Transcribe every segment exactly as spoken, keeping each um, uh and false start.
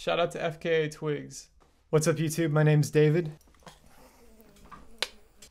Shout out to F K A Twigs. What's up, YouTube? My name's David.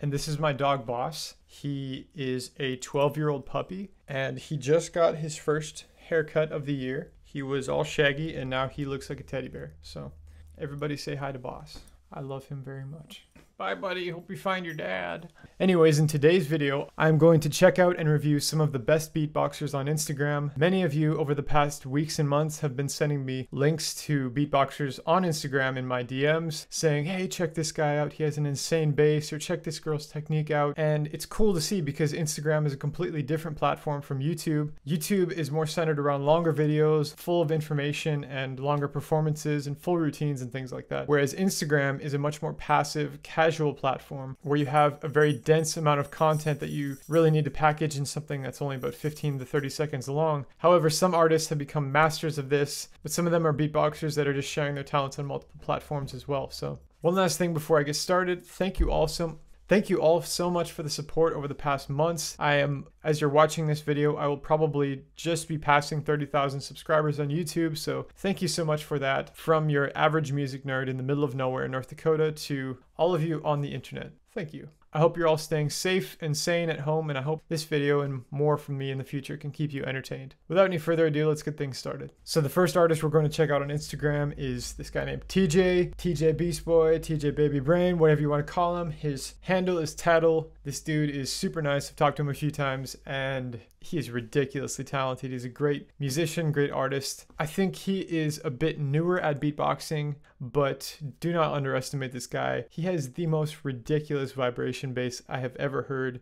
And this is my dog, Boss. He is a twelve-year-old puppy, and he just got his first haircut of the year. He was all shaggy, and now he looks like a teddy bear. So everybody say hi to Boss. I love him very much. Bye, buddy. Hope you find your dad. Anyways, in today's video, I'm going to check out and review some of the best beatboxers on Instagram. Many of you over the past weeks and months have been sending me links to beatboxers on Instagram in my D Ms saying, hey, check this guy out. He has an insane bass, or check this girl's technique out. And it's cool to see because Instagram is a completely different platform from YouTube. YouTube is more centered around longer videos, full of information and longer performances and full routines and things like that. Whereas Instagram is a much more passive, casual, Casual platform where you have a very dense amount of content that you really need to package in something that's only about fifteen to thirty seconds long. However, some artists have become masters of this, but some of them are beatboxers that are just sharing their talents on multiple platforms as well. So one last thing before I get started, thank you all so thank you all so much for the support over the past months. I am, as you're watching this video, I will probably just be passing thirty thousand subscribers on YouTube. So thank you so much for that. From your average music nerd in the middle of nowhere in North Dakota to all of you on the internet, thank you. I hope you're all staying safe and sane at home, and I hope this video and more from me in the future can keep you entertained. Without any further ado, let's get things started. So the first artist we're going to check out on Instagram is this guy named T J, T J Beastboy, T J Baby Brain, whatever you want to call him. His handle is Taddl. This dude is super nice. I've talked to him a few times, and he is ridiculously talented. He's a great musician, great artist. I think he is a bit newer at beatboxing, but do not underestimate this guy. He has the most ridiculous vibration bass I have ever heard.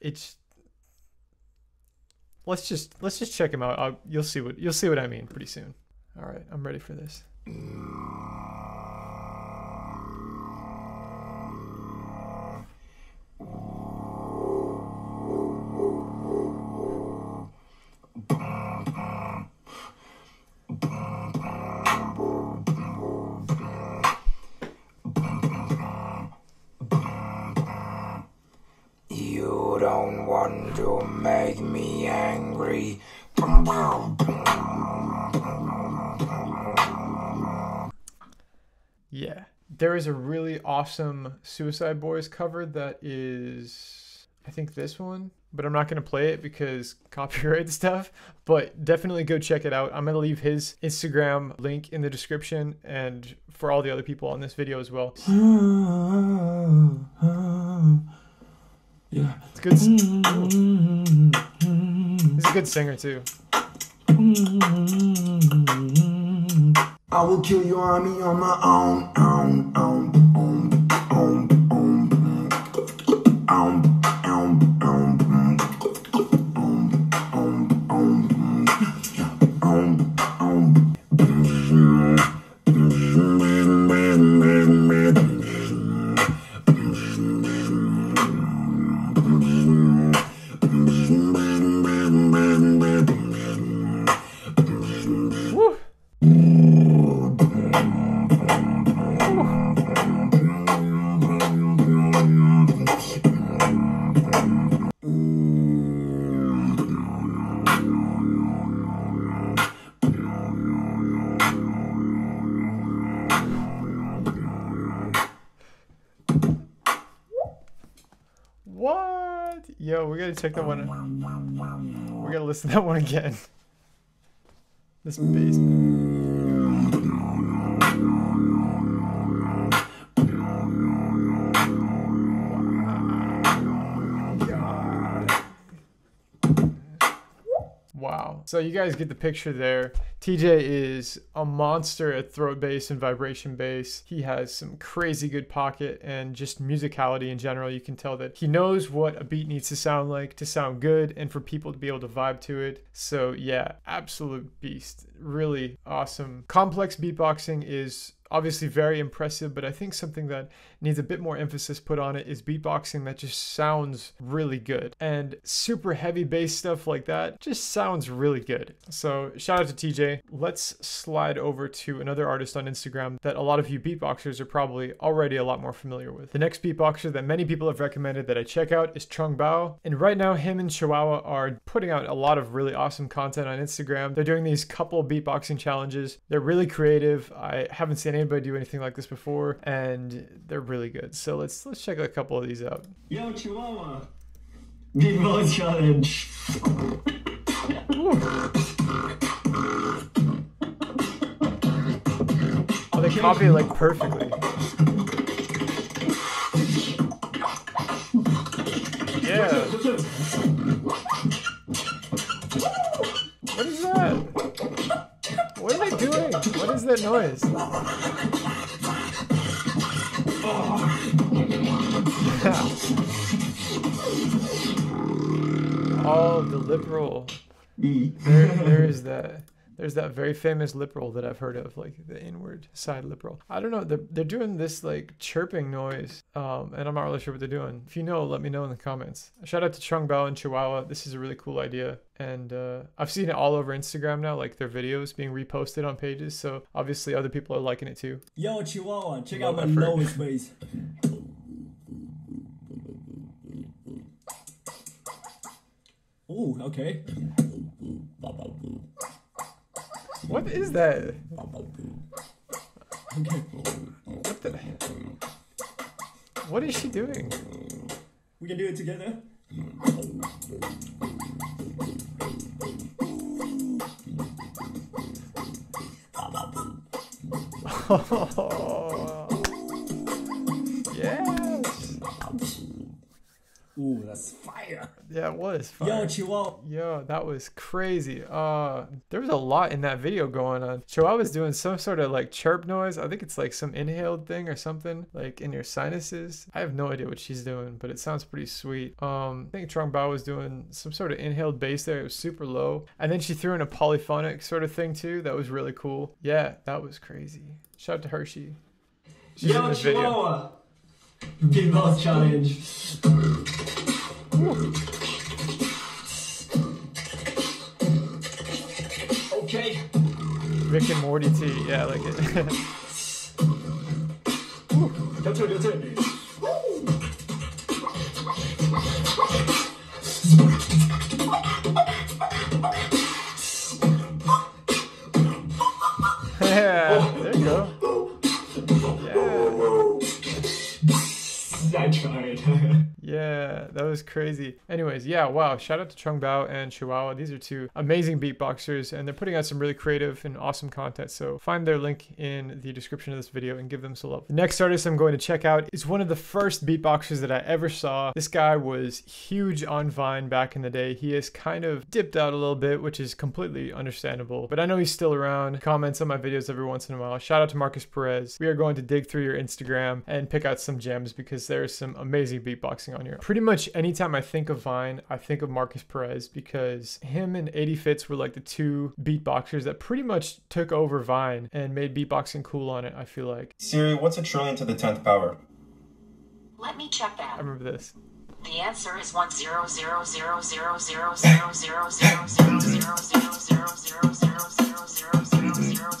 It's let's just let's just check him out. I'll, you'll see what you'll see what I mean pretty soon. All right, I'm ready for this. To make me angry. Yeah, there is a really awesome Suicide Boys cover that is, I think, this one, but I'm not going to play it because copyright stuff, but definitely go check it out. I'm going to leave his Instagram link in the description and for all the other people on this video as well. Yeah, it's good. He's a good singer too. I will kill your army on my own, own, own, own, own, own, own, own, What? Yo, we gotta check that one out. We gotta listen to that one again. This bass. Wow. So you guys get the picture there. T J is a monster at throat bass and vibration bass. He has some crazy good pocket and just musicality in general. You can tell that he knows what a beat needs to sound like to sound good and for people to be able to vibe to it. So yeah, absolute beast. Really awesome. Complex beatboxing is obviously very impressive, but I think something that needs a bit more emphasis put on it is beatboxing that just sounds really good. And super heavy bass stuff like that just sounds really good. So shout out to T J. Let's slide over to another artist on Instagram that a lot of you beatboxers are probably already a lot more familiar with. The next beatboxer that many people have recommended that I check out is Trung Bao. And right now him and Chihuahua are putting out a lot of really awesome content on Instagram. They're doing these couple beatboxing challenges. They're really creative. I haven't seen anybody do anything like this before, and they're really good. So let's let's check a couple of these out. Yo, Chihuahua, beatbox challenge. Oh, they copy it like perfectly. Yeah. What is that? What are they doing? What is that noise? Oh, oh, the lip roll. There, there is that. There's that very famous lip roll that I've heard of, like the inward side lip roll. I don't know, they're, they're doing this like chirping noise, um, and I'm not really sure what they're doing. If you know, let me know in the comments. Shout out to Trung Bao and Chihuahua. This is a really cool idea. And uh, I've seen it all over Instagram now, like their videos being reposted on pages. So obviously other people are liking it too. Yo, Chihuahua, check out my nose bass. Ooh, okay. What is that? What the? What is she doing? We can do it together. Oh. Yes. Ooh, that's fire. Yeah, it was fire. Yo, Chihuahua. Yo, that was crazy. Uh, there was a lot in that video going on. Chihuahua was doing some sort of like chirp noise. I think it's like some inhaled thing or something, like in your sinuses. I have no idea what she's doing, but it sounds pretty sweet. Um, I think Trung Bao was doing some sort of inhaled bass there. It was super low. And then she threw in a polyphonic sort of thing too. That was really cool. Yeah, that was crazy. Shout out to HerShe. She's Yo, in this Chihuahua. Video. Big Boss challenge. Okay. Rick and Morty too. Yeah, I like it. That's it, that's it. Yeah, there you go. I tried. Yeah, that was crazy. Anyways, yeah, wow. Shout out to Trung Bao and Chihuahua. These are two amazing beatboxers, and they're putting out some really creative and awesome content. So find their link in the description of this video and give them some love. The next artist I'm going to check out is one of the first beatboxers that I ever saw. This guy was huge on Vine back in the day. He has kind of dipped out a little bit, which is completely understandable, but I know he's still around. Comments on my videos every once in a while. Shout out to Marcus Perez. We are going to dig through your Instagram and pick out some gems because there is some amazing beatboxing on here. Pretty much anytime I think of Vine, I think of Marcus Perez because him and eighty Fitz were like the two beatboxers that pretty much took over Vine and made beatboxing cool on it, I feel like. Siri, what's a trillion to the tenth power? Let me check that. I remember this. The answer is one zero zero zero zero zero zero zero zero zero zero zero zero zero zero zero zero zero zero zero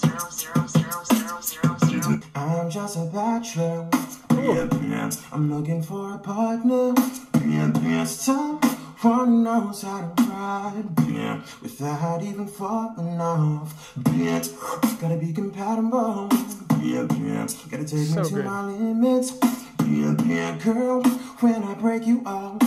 zero zero zero zero. I'm just a bachelor. I'm looking for a partner. Someone knows how to ride without even falling off. Gotta be compatible. Gotta take me to my limits. Girl, when I break you off,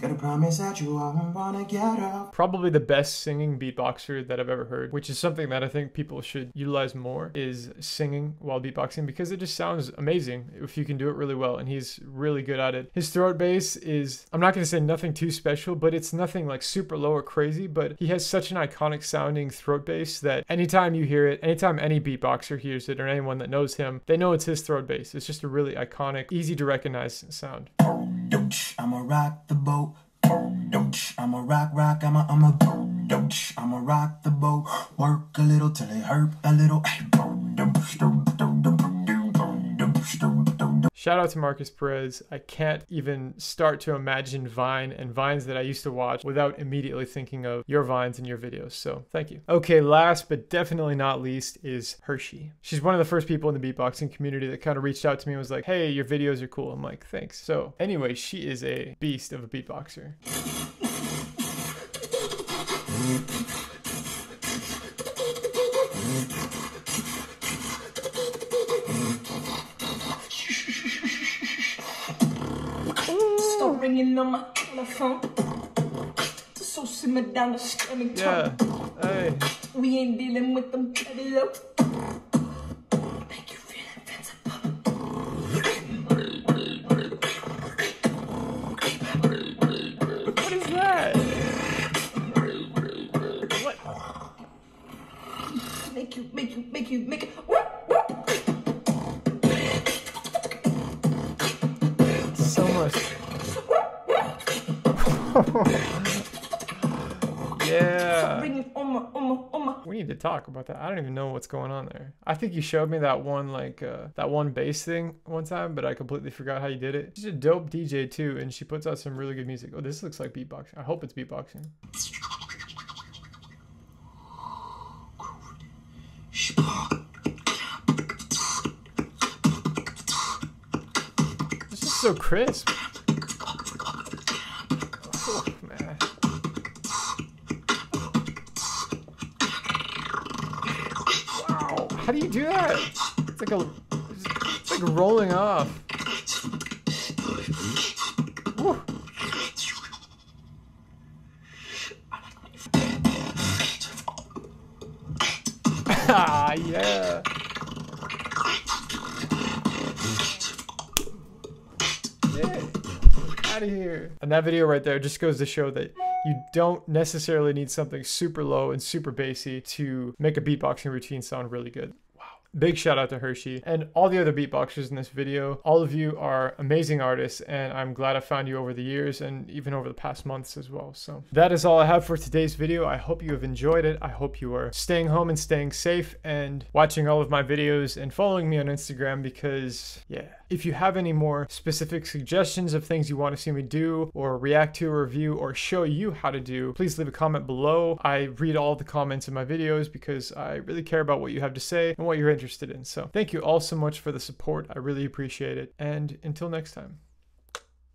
gotta promise that you won't wanna get up. Probably the best singing beatboxer that I've ever heard, which is something that I think people should utilize more, is singing while beatboxing because it just sounds amazing if you can do it really well, and he's really good at it. His throat bass is, I'm not gonna say nothing too special, but it's nothing like super low or crazy, but he has such an iconic sounding throat bass that anytime you hear it, anytime any beatboxer hears it or anyone that knows him, they know it's his throat bass. It's just a really iconic, easy to recognize sound. I'ma rock the boat. I'ma rock, rock. I'ma, I'ma. I'ma rock the boat. Work a little till it hurt a little. Shout out to Marcus Perez. I can't even start to imagine Vine and Vines that I used to watch without immediately thinking of your Vines and your videos. So thank you. Okay, last but definitely not least is HerShe. She's one of the first people in the beatboxing community that kind of reached out to me and was like, hey, your videos are cool. I'm like, thanks. So anyway, she is a beast of a beatboxer. On my telephone, so simmer down the stomach. Yeah, hey. We ain't dealing with them. Taddl up. Make you feel invincible. What is that? What? Make you, make you, make you, make it. Whoop, whoop. So much. Yeah. We need to talk about that. I don't even know what's going on there. I think you showed me that one like uh, that one bass thing one time, but I completely forgot how you did it. She's a dope D J too, and she puts out some really good music. Oh, this looks like beatboxing. I hope it's beatboxing. This is so crisp. How do you do that? It's like a, it's like rolling off. Woo. Ah, yeah. Yeah. Out of here. And that video right there just goes to show that you don't necessarily need something super low and super bassy to make a beatboxing routine sound really good. Wow. Big shout out to HerShe and all the other beatboxers in this video. All of you are amazing artists, and I'm glad I found you over the years and even over the past months as well. So that is all I have for today's video. I hope you have enjoyed it. I hope you are staying home and staying safe and watching all of my videos and following me on Instagram because, yeah. If you have any more specific suggestions of things you want to see me do or react to, review, or show you how to do, please leave a comment below. I read all the comments in my videos because I really care about what you have to say and what you're interested in. So thank you all so much for the support. I really appreciate it. And until next time.